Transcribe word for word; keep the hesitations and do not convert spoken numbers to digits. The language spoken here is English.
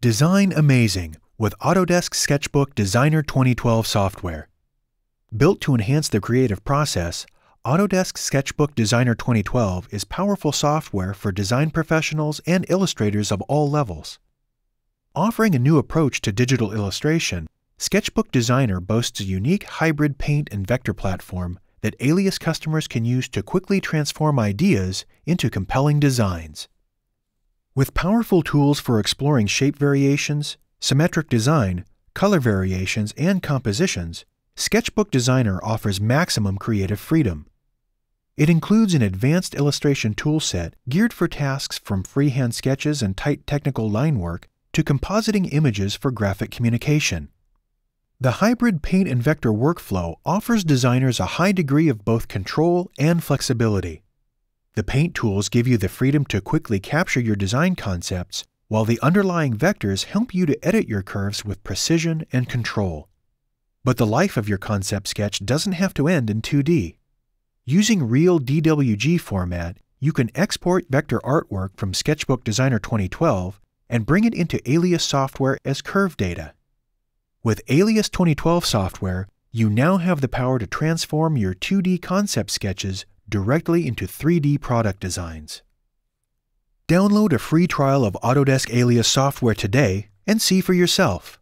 Design amazing with Autodesk SketchBook Designer twenty twelve software. Built to enhance the creative process, Autodesk SketchBook Designer twenty twelve is powerful software for design professionals and illustrators of all levels. Offering a new approach to digital illustration, SketchBook Designer boasts a unique hybrid paint and vector platform that Alias customers can use to quickly transform ideas into compelling designs. With powerful tools for exploring shape variations, symmetric design, color variations, and compositions, SketchBook Designer offers maximum creative freedom. It includes an advanced illustration toolset geared for tasks from freehand sketches and tight technical line work to compositing images for graphic communication. The hybrid paint and vector workflow offers designers a high degree of both control and flexibility. The paint tools give you the freedom to quickly capture your design concepts, while the underlying vectors help you to edit your curves with precision and control. But the life of your concept sketch doesn't have to end in two D. Using real D W G format, you can export vector artwork from SketchBook Designer twenty twelve and bring it into Alias software as curve data. With Alias twenty twelve software, you now have the power to transform your two D concept sketches directly into three D product designs. Download a free trial of Autodesk Alias software today and see for yourself.